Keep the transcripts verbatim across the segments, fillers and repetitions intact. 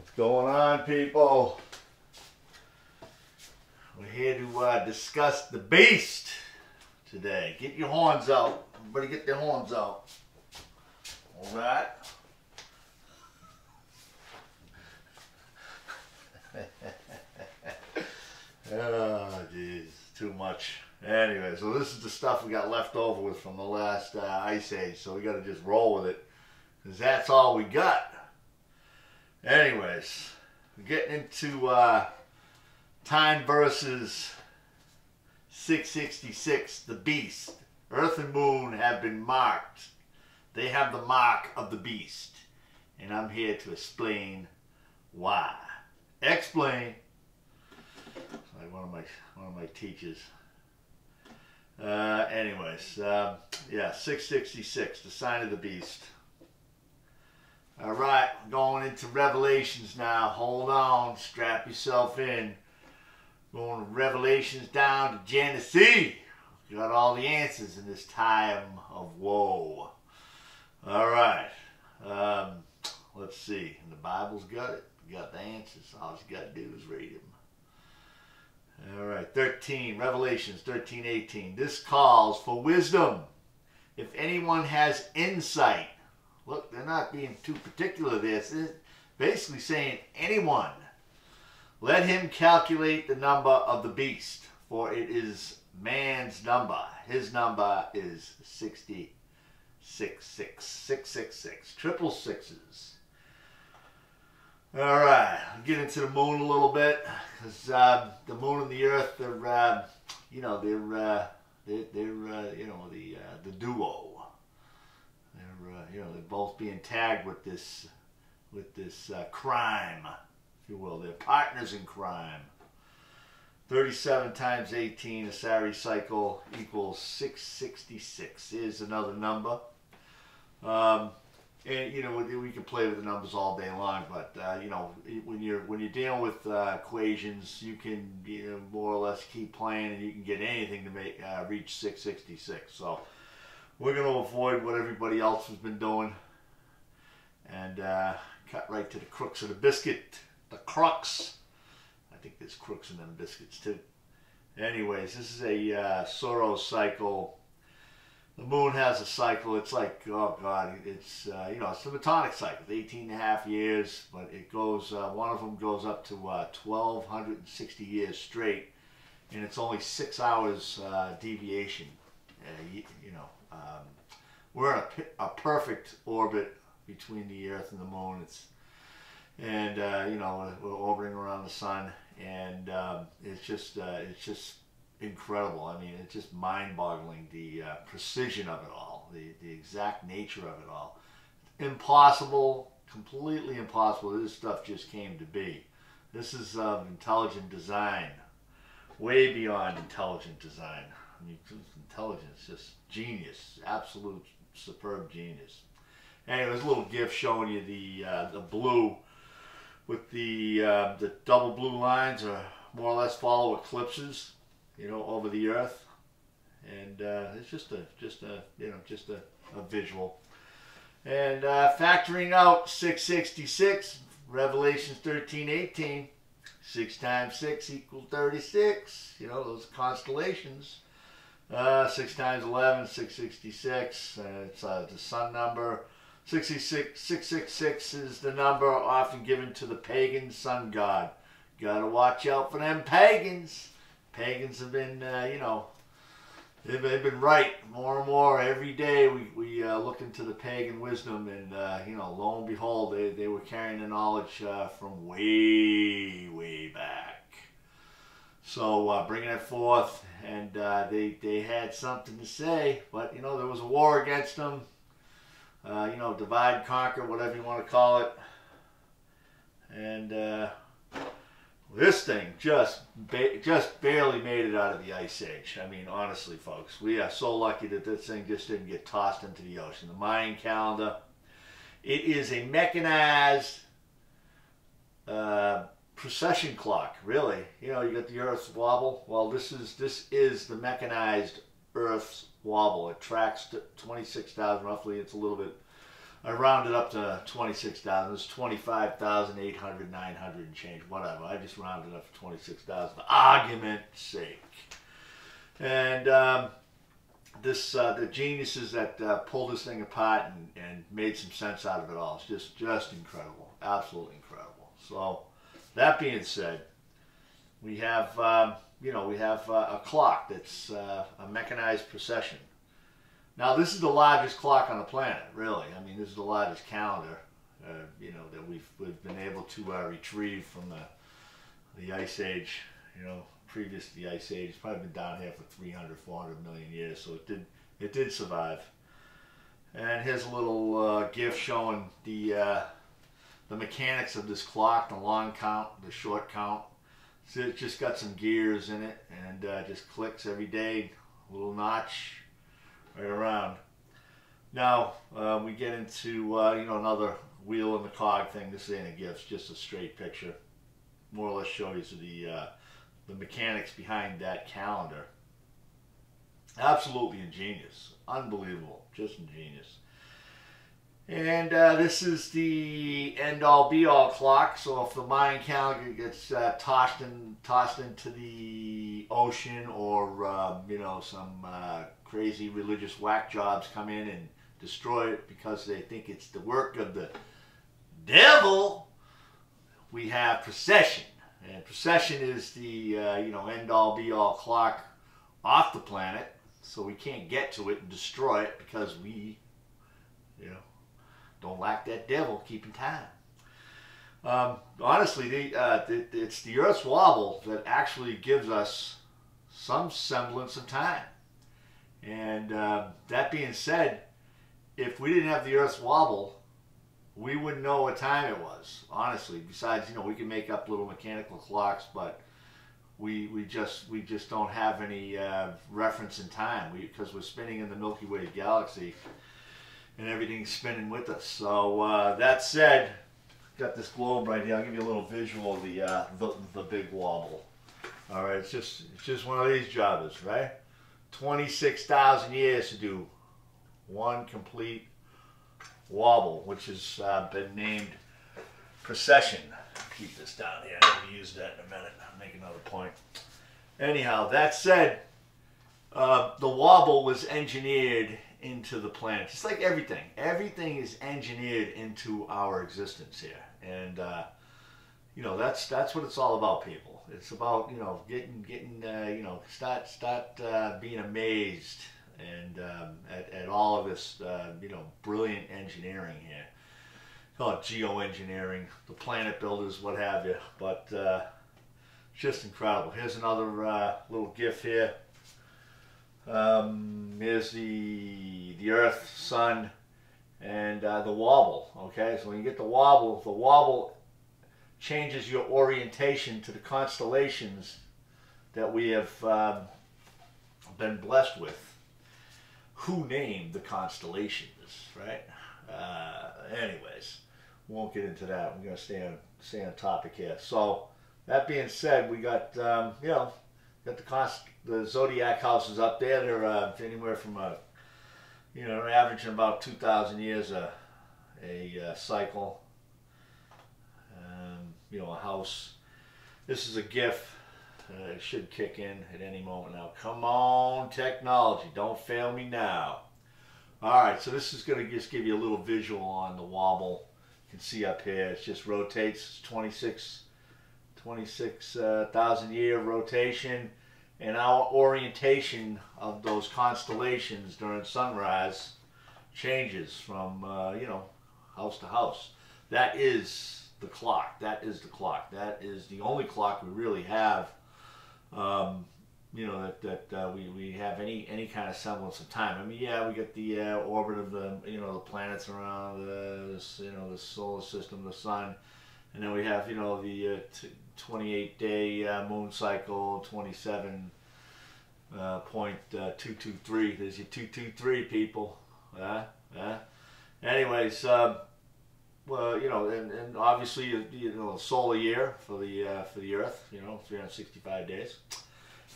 What's going on, people? We're here to uh, discuss the beast today. Get your horns out. Everybody get their horns out. All right. Oh, geez, too much. Anyway, so this is the stuff we got left over with from the last uh, ice age, so we got to just roll with it, because that's all we got. Anyways, we're getting into uh, time versus six sixty-six, the beast. Earth and moon have been marked. They have the mark of the beast, and I'm here to explain why. Explain. Like one of my one of my teachers. Uh, anyways, uh, yeah, six sixty-six, the sign of the beast. All right, going into Revelations now. Hold on, strap yourself in. Going to Revelations down to Genesee. You got all the answers in this time of woe. All right, um, let's see. The Bible's got it. You got the answers. All you got to do is read them. All right, thirteen, Revelations thirteen eighteen. This calls for wisdom. If anyone has insight, look, they're not being too particular there. It's basically saying anyone. Let him calculate the number of the beast, for it is man's number. His number is sixty-six, six six six, six six, triple sixes. All right, I'll get into the moon a little bit, because uh, the moon and the earth, they're, uh, you know, they're, uh, they're, they're uh, you know, the uh, the duo. They're, uh, you know, they're both being tagged with this, with this uh, crime, if you will. They're partners in crime. Thirty-seven times eighteen, the Saros cycle equals six sixty-six. Is another number. Um, And, you know, we can play with the numbers all day long, but, uh, you know, when you're when you're dealing with uh, equations, you can, you know, more or less keep playing, and you can get anything to make uh, reach six sixty-six. So we're going to avoid what everybody else has been doing and uh, cut right to the crux of the biscuit. The crux. I think there's crooks in them biscuits, too. Anyways, this is a uh, Saros cycle. The moon has a cycle. It's like, oh God, it's, uh, you know, it's the metonic cycle. It's eighteen and a half years, but it goes, uh, one of them goes up to uh, twelve sixty years straight, and it's only six hours uh, deviation. Uh, you, you know, um, we're in a, a perfect orbit between the Earth and the moon. It's, and, uh, you know, we're, we're orbiting around the sun, and um, it's just, uh, it's just, incredible. I mean, it's just mind-boggling, the uh, precision of it all, the, the exact nature of it all. Impossible, completely impossible. This stuff just came to be. This is um, intelligent design, way beyond intelligent design. I mean, intelligence, just genius, absolute superb genius. Anyway, there's a little GIF showing you the uh, the blue with the uh, the double blue lines, or more or less follow eclipses, you know, over the earth, and uh, it's just a, just a, you know, just a, a visual. And uh, factoring out six sixty-six, Revelations thirteen eighteen, six times six equals thirty-six, you know, those constellations. Uh, six times eleven, six sixty-six, uh, it's uh, the sun number. six six six, six six six is the number often given to the pagan sun god. Gotta watch out for them pagans. Pagans have been, uh, you know, they've, they've been right more and more. Every day we, we uh, look into the pagan wisdom, and, uh, you know, lo and behold, they, they were carrying the knowledge uh, from way, way back. So uh, bringing it forth, and uh, they, they had something to say, but, you know, there was a war against them. Uh, you know, divide, conquer, whatever you want to call it. And, uh... this thing just ba just barely made it out of the ice age. I mean, honestly, folks, we are so lucky that this thing just didn't get tossed into the ocean. The Mayan calendar, it is a mechanized uh, precession clock, really. You know, you got the Earth's wobble. Well, this is this is the mechanized Earth's wobble. It tracks twenty-six thousand roughly. It's a little bit I rounded up to twenty-six thousand. It was twenty-five thousand eight hundred, nine hundred and change, whatever. I just rounded up to twenty-six thousand for argument's sake. And um, this, uh, the geniuses that uh, pulled this thing apart and, and made some sense out of it all. It's just, just incredible. Absolutely incredible. So that being said, we have, um, you know, we have uh, a clock that's uh, a mechanized procession. Now, this is the largest clock on the planet, really. I mean, this is the largest calendar, uh, you know, that we've, we've been able to uh, retrieve from the, the Ice Age, you know, previous to the Ice Age. It's probably been down here for three hundred, four hundred million years, so it did, it did survive. And here's a little uh, gif showing the, uh, the mechanics of this clock, the long count, the short count. So it's just got some gears in it, and uh, just clicks every day, a little notch. Right around. Now uh, we get into uh, you know, another wheel in the cog thing. This ain't a gift, just a straight picture. More or less shows you the uh, the mechanics behind that calendar. Absolutely ingenious, unbelievable, just ingenious. And uh, this is the end-all, be-all clock. So if the Mayan calendar gets uh, tossed in, tossed into the ocean, or uh, you know, some uh, crazy religious whack jobs come in and destroy it because they think it's the work of the devil, we have precession. And precession is the uh, you know, end-all, be-all clock off the planet, so we can't get to it and destroy it because we, you know, don't like that devil keeping time. Um, honestly, the, uh, the, it's the Earth's wobble that actually gives us some semblance of time. And uh, that being said, if we didn't have the Earth's wobble, we wouldn't know what time it was, honestly. Besides, you know, we can make up little mechanical clocks, but we, we, just, we just don't have any uh, reference in time, because we're spinning in the Milky Way galaxy. And everything's spinning with us. So uh, that said, got this globe right here. I'll give you a little visual of the, uh, the the big wobble. All right, it's just it's just one of these jobbers, right? Twenty-six thousand years to do one complete wobble, which has uh, been named precession. Keep this down here. I'm gonna use that in a minute. I'll make another point. Anyhow, that said, uh, the wobble was engineered into the planet. It's like everything. Everything is engineered into our existence here, and uh, you know, that's that's what it's all about, people. It's about, you know, getting getting uh, you know, start start uh, being amazed and um, at, at all of this uh, you know, brilliant engineering here. Call it geoengineering, the planet builders, what have you. But uh, just incredible. Here's another uh, little gif here. Um, here's the, the Earth, Sun, and uh, the wobble, okay? So when you get the wobble, the wobble changes your orientation to the constellations that we have um, been blessed with. Who named the constellations, right? Uh, anyways, we won't get into that. We're going to stay on, stay on topic here. So that being said, we got, um, you know, got the cost, the zodiac houses up there. They're uh, anywhere from a, you know, averaging about two thousand years a, a uh, cycle. Um, you know, a house. This is a GIF. Uh, it should kick in at any moment now. Come on, technology, don't fail me now. All right, so this is going to just give you a little visual on the wobble. You can see up here, it just rotates. twenty-six. twenty-six thousand uh, year rotation, and our orientation of those constellations during sunrise changes from, uh, you know, house to house. That is the clock. That is the clock. That is the only clock we really have, um, you know, that, that uh, we, we have any, any kind of semblance of time. I mean, yeah, we get the uh, orbit of the, you know, the planets around the, you know, the solar system, the sun. And then we have, you know, the uh, twenty-eight day uh, moon cycle, twenty-seven point two two three. Uh, There's your two two three, people. Uh, uh. Anyways, um, well, you know, and, and obviously, you know, solar year for the uh, for the Earth, you know, three hundred sixty-five days.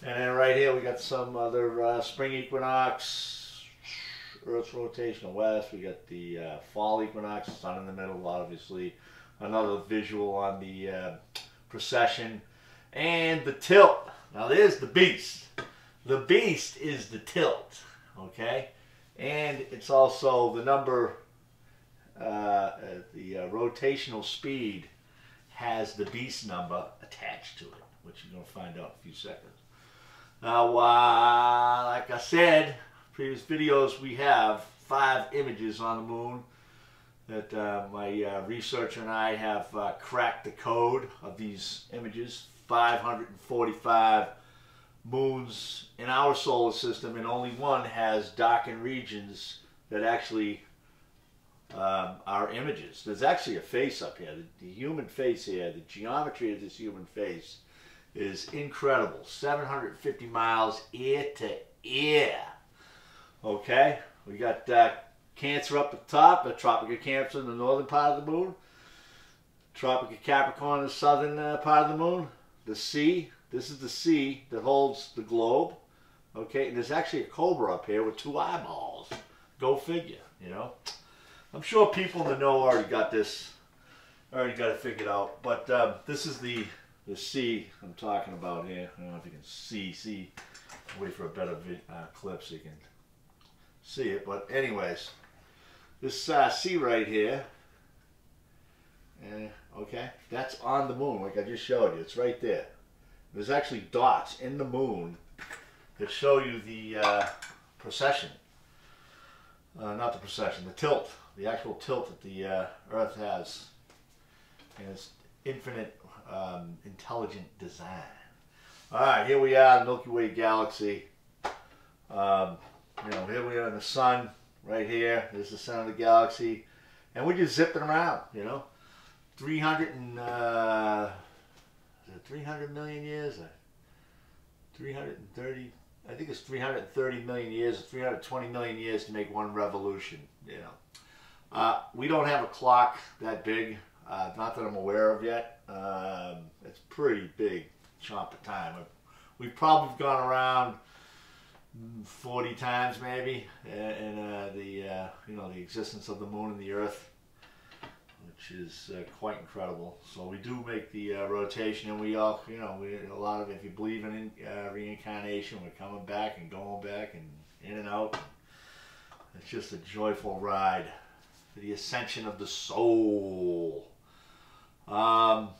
And then right here we got some other uh, spring equinox, Earth's rotation west. We got the uh, fall equinox, sun in the middle, obviously. Another visual on the uh, procession. And the tilt. Now there's the beast. The beast is the tilt. Okay? And it's also the number, uh, the uh, rotational speed has the beast number attached to it, which you're going to find out in a few seconds. Now, uh, like I said, previous videos, we have five images on the moon that uh, my uh, researcher and I have uh, cracked the code of these images. five hundred forty-five moons in our solar system, and only one has darkened regions that actually um, are images. There's actually a face up here, the, the human face here. The geometry of this human face is incredible. seven hundred fifty miles ear to ear. Okay, we got uh, Cancer up at the top, the Tropic of Cancer in the northern part of the moon, Tropic of Capricorn in the southern uh, part of the moon, the sea. This is the sea that holds the globe. Okay, and there's actually a cobra up here with two eyeballs. Go figure, you know. I'm sure people in the know already got this, already got it figured out. But um, this is the, the sea I'm talking about here. I don't know if you can see, see. Wait for a better uh, clip so you can see it. But anyways, this uh, sea right here, uh, okay, that's on the moon like I just showed you. It's right there. There's actually dots in the moon that show you the uh, precession. Uh, not the precession, the tilt. The actual tilt that the uh, Earth has. And it's infinite, um, intelligent design. Alright, here we are, Milky Way galaxy. Um, you know, here we are in the sun, right here. There's the center of the galaxy. And we're just zipping around, you know. three hundred and... Uh, three hundred million years, three hundred thirty, I think it's three hundred thirty million years, or three hundred twenty million years to make one revolution, you know. Uh, we don't have a clock that big, uh, not that I'm aware of yet. Um, it's pretty big chomp of time. We've probably gone around forty times maybe in uh, the, uh, you know, the existence of the moon and the Earth, which is uh, quite incredible. So we do make the uh, rotation, and we all, you know, we, a lot of, if you believe in uh, reincarnation, we're coming back and going back and in and out. It's just a joyful ride to the ascension of the soul. Um,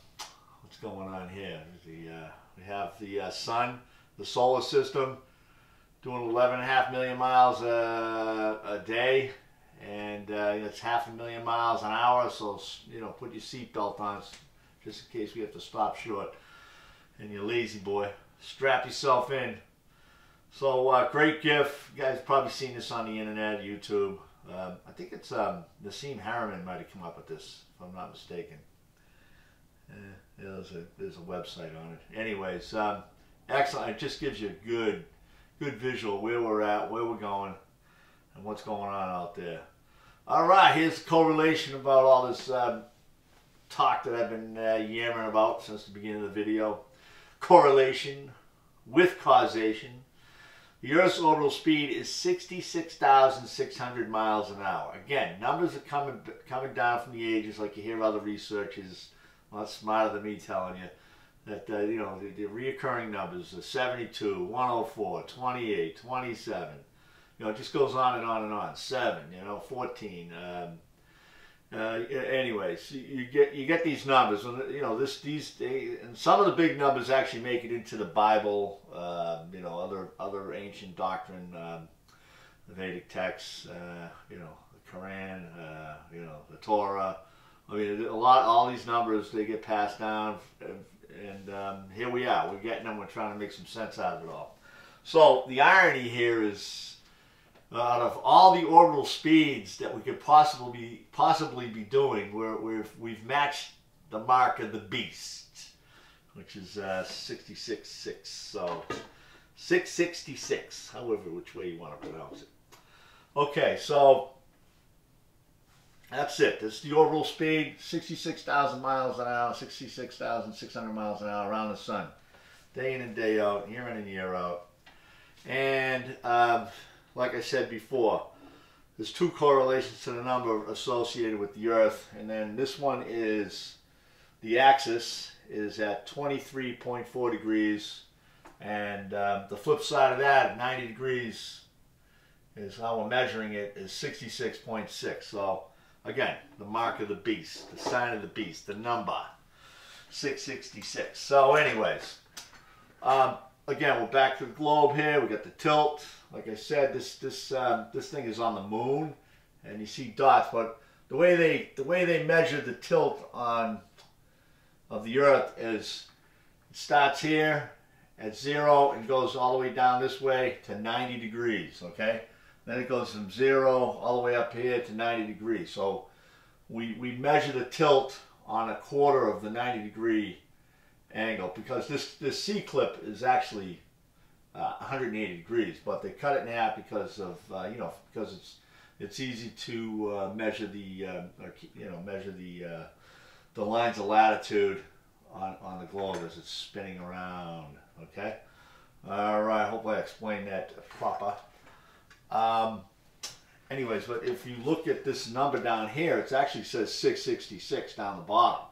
what's going on here? The, uh, we have the uh, sun, the solar system, doing eleven and a half million miles uh, a day. And uh, it's half a million miles an hour, so, you know, put your seatbelt on just in case we have to stop short. And you're lazy boy. Strap yourself in. So, uh, great GIF. You guys have probably seen this on the internet, YouTube. Um, I think it's um, Nassim Harriman might have come up with this, if I'm not mistaken. Eh, yeah, there's, a, there's a website on it. Anyways, um, excellent. It just gives you a good, good visual where we're at, where we're going, and what's going on out there. All right, here's the correlation about all this um, talk that I've been uh, yammering about since the beginning of the video. Correlation with causation. The Earth's orbital speed is sixty-six thousand six hundred miles an hour. Again, numbers are coming coming down from the ages, like you hear other researchers, a lot smarter than me, telling you that uh, you know, the, the reoccurring numbers are seventy-two, one oh four, twenty-eight, twenty-seven. You know, it just goes on and on and on. Seven, you know, fourteen. Um, uh, anyways, you get you get these numbers, and you know this these they, and some of the big numbers actually make it into the Bible. Uh, you know, other other ancient doctrine, um, the Vedic texts. Uh, you know, the Quran. Uh, you know, the Torah. I mean, a lot. All these numbers, they get passed down, and um, here we are. We're getting them. We're trying to make some sense out of it all. So the irony here is, out of all the orbital speeds that we could possibly be, possibly be doing, we're, we're, we've matched the mark of the beast, which is uh, sixty-six point six. So six sixty-six, however, which way you want to pronounce it. Okay, so that's it. That's the orbital speed, sixty-six thousand miles an hour, sixty-six thousand six hundred miles an hour around the sun. Day in and day out, year in and year out. And... Um, like I said before, There's two correlations to the number associated with the Earth, and then this one is the axis is at twenty-three point four degrees, and uh, the flip side of that, ninety degrees, is how we're measuring it, is sixty-six point six. So again, the mark of the beast, the sign of the beast, the number six sixty-six. So anyways, um, again, we're back to the globe here. We got the tilt. Like I said, this this um, this thing is on the moon, and you see dots. But the way they the way they measure the tilt on of the Earth is it starts here at zero and goes all the way down this way to ninety degrees. Okay, then it goes from zero all the way up here to ninety degrees. So we we measure the tilt on a quarter of the ninety degree angle, because this this C-clip is actually uh, one hundred eighty degrees, but they cut it in half because of uh, you know, because it's it's easy to uh, measure the uh, or, you know measure the uh, the lines of latitude on on the globe as it's spinning around. Okay, all right. I hope I explained that proper. Um, anyways, but if you look at this number down here, it actually says six sixty-six down the bottom.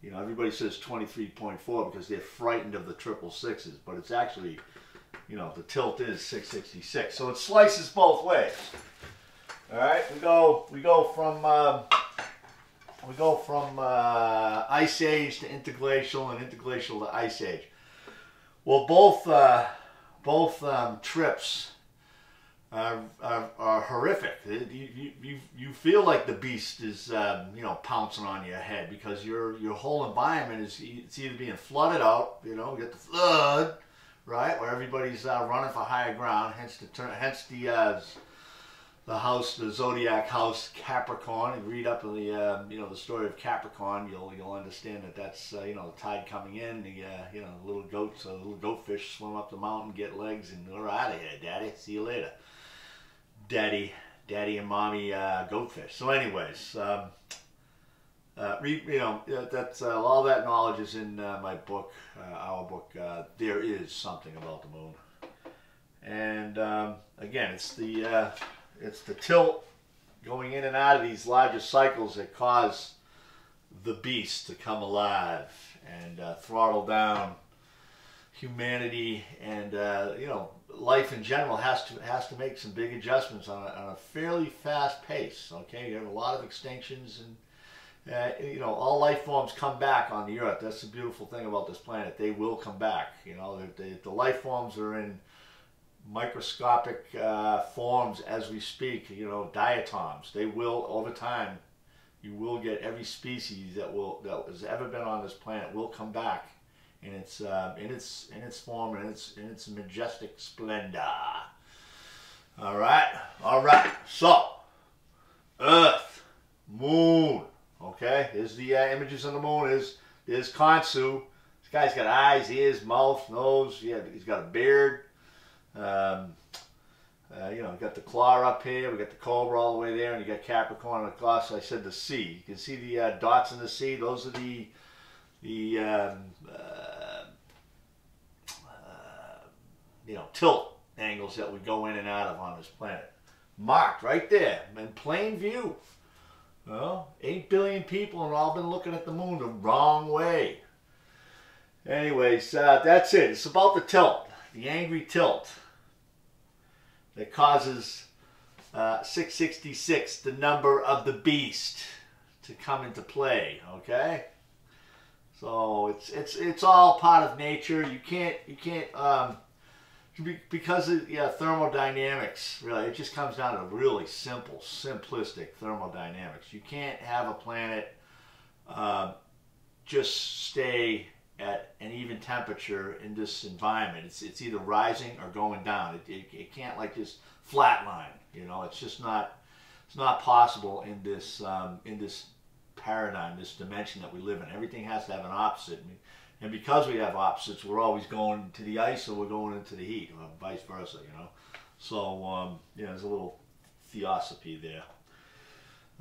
You know, everybody says twenty-three point four because they're frightened of the triple sixes, but it's actually, you know, the tilt is six sixty-six. So it slices both ways. All right, we go, we go from, um, we go from uh, Ice Age to interglacial, and interglacial to Ice Age. Well, both, uh, both um, trips are, are, are horrific. You, you, you feel like the beast is um, you know, pouncing on your head, because your your whole environment is, it's either being flooded out, you know, you get the flood, right, where everybody's uh, running for higher ground. Hence the turn, hence the uh, the house, the zodiac house Capricorn. You read up in the uh, you know, the story of Capricorn, you'll you'll understand that that's uh, you know, the tide coming in. The uh, you know, the little goats, uh, little goatfish swim up the mountain, get legs, and we're out of here, Daddy. See you later. Daddy, Daddy and Mommy uh, goatfish. So, anyways, um, uh, read, you know, that's uh, all that knowledge is in uh, my book, uh, our book. Uh, There Is Something About the Moon. And um, again, it's the uh, it's the tilt going in and out of these larger cycles that cause the beast to come alive and uh, throttle down humanity, and uh, you know, life in general has to has to make some big adjustments on a, on a fairly fast pace. Okay, you have a lot of extinctions, and uh, you know, all life forms come back on the Earth. That's the beautiful thing about this planet. They will come back. You know, they, they, the life forms are in microscopic uh, forms as we speak. You know, diatoms. They will, over time, you will get every species that will that has ever been on this planet will come back in its uh, in its in its form, and its in its majestic splendor. All right, all right. So, Earth, Moon. Okay, here's the uh, images on the Moon. Is there's, there's Khonsu. This guy's got eyes, ears, mouth, nose. Yeah, he's got a beard. Um, uh, you know, got the claw up here. We got the cobra all the way there, and you got Capricorn across. I said the sea. You can see the uh, dots in the sea. Those are the the um, uh, uh, you know, tilt angles that we go in and out of on this planet, marked right there in plain view. Well, eight billion people have all been looking at the moon the wrong way. Anyways, uh, that's it. It's about the tilt, the angry tilt that causes uh, six sixty-six, the number of the beast, to come into play. Okay. So it's it's it's all part of nature. You can't you can't um, because of yeah, thermodynamics. Really, it just comes down to really simple, simplistic thermodynamics. You can't have a planet uh, just stay at an even temperature in this environment. It's it's either rising or going down. It it, it can't like just flatline. You know, it's just not it's not possible in this um, in this. paradigm, this dimension that we live in. Everything has to have an opposite, and because we have opposites, we're always going to the ice, or we're going into the heat, or vice versa. You know, so um, yeah, there's a little theosophy there.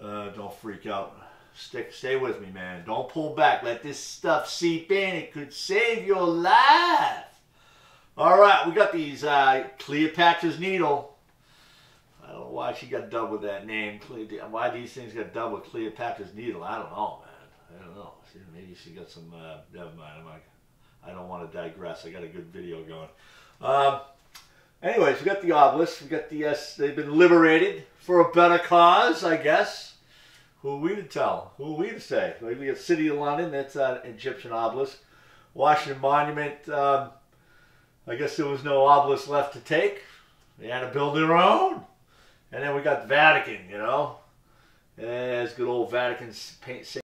Uh, don't freak out. Stick, stay with me, man. Don't pull back. Let this stuff seep in. It could save your life. All right, we got these uh, Cleopatra's Needle. I don't know why she got done with that name. Why these things got done with Cleopatra's Needle? I don't know, man. I don't know. She, maybe she got some. Uh, never mind. I'm like, I don't want to digress. I got a good video going. Um, anyways, we got the obelisk. We got the. Uh, they've been liberated for a better cause, I guess. Who are we to tell? Who are we to say? Like we have City of London. That's an Egyptian obelisk. Washington Monument. Um, I guess there was no obelisk left to take. They had to build their own. And then we got Vatican, you know. As good old Vatican paint.